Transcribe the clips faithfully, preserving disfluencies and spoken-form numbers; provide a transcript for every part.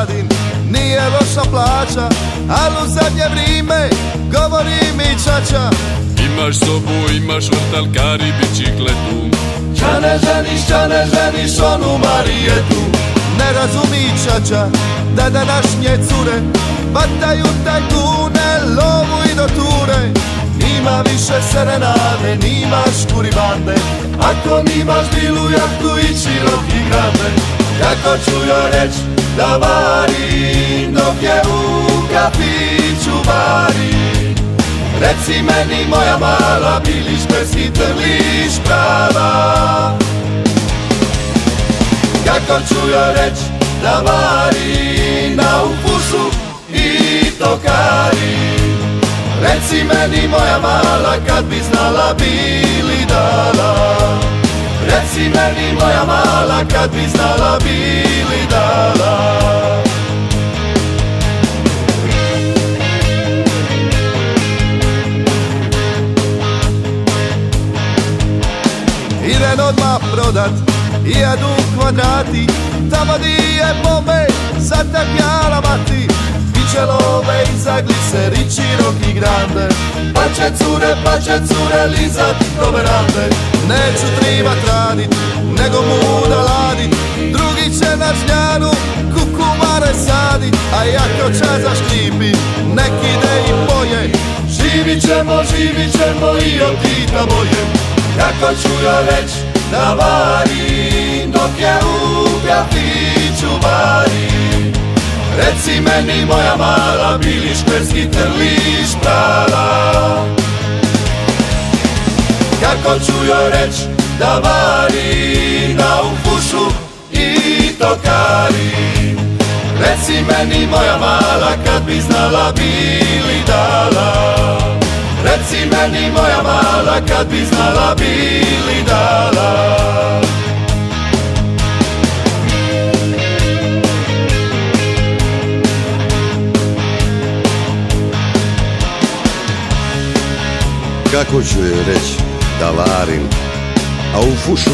radim, nije loša plaća, ali u zadnje vrijeme govori mi čača. Imaš sobu, imaš vrtal, Karibić i kletu, ča ne ženiš, ča ne ženiš onu Marijetu. Ne razumi čača da današnje cure vataju tajkune, lovu i do ture. Nima više serenade, nimaš kuribande, ako nimaš bilu jahtu i čiroki grande. Kako ću joj reć da varim dok je u kafiću varim? Reci meni moja mala, biliš bez i trliš prava? Kako ću joj reć da varim na upusu i tokari? Reci meni moja mala, kad bi znala bili dala. Reci meni moja mala, kad bi znala bili dala. Idem odmah prodat, jedu kvadrati, tamo di je bombe, sad tak jala mati. Biće love i zaglise, riči roki grande, pa će cure, pa će cure lizat doberande. Neću tribat radit, nego muda ladit, drugi će na žnjanu kukumare sadit. A jako će zaštipit, nek ide i boje, živit ćemo, živit ćemo i od dita boje. Kako ću joj reć da varim dok je u kafiću varim? Reci meni moja mala, biliš škverski, trliš prala? Kako ću joj reć da varim na ufušu i tokari? Reci meni moja mala, kad bi znala bili dala. Reci meni moja mala, kad bi znala bili dala. Kako ću joj reći da varim, a u fušu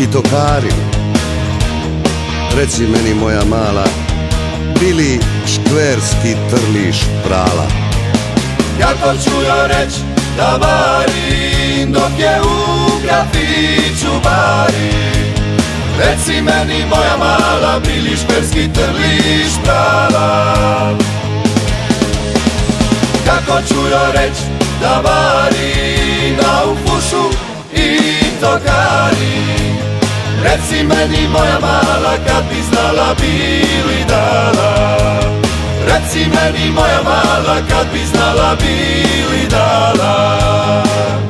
i tokarim? Reci meni moja mala, bili škverski, trliš prala? Kako ću joj reći da varim dok je u kafiću varim? Reci meni moja mala, bili škverski, trliš prala? Kako ću joj reći da varim na ufušu i tokari? Reci meni moja mala, kad bi znala bili dala. Reci meni moja mala, kad bi znala bili dala.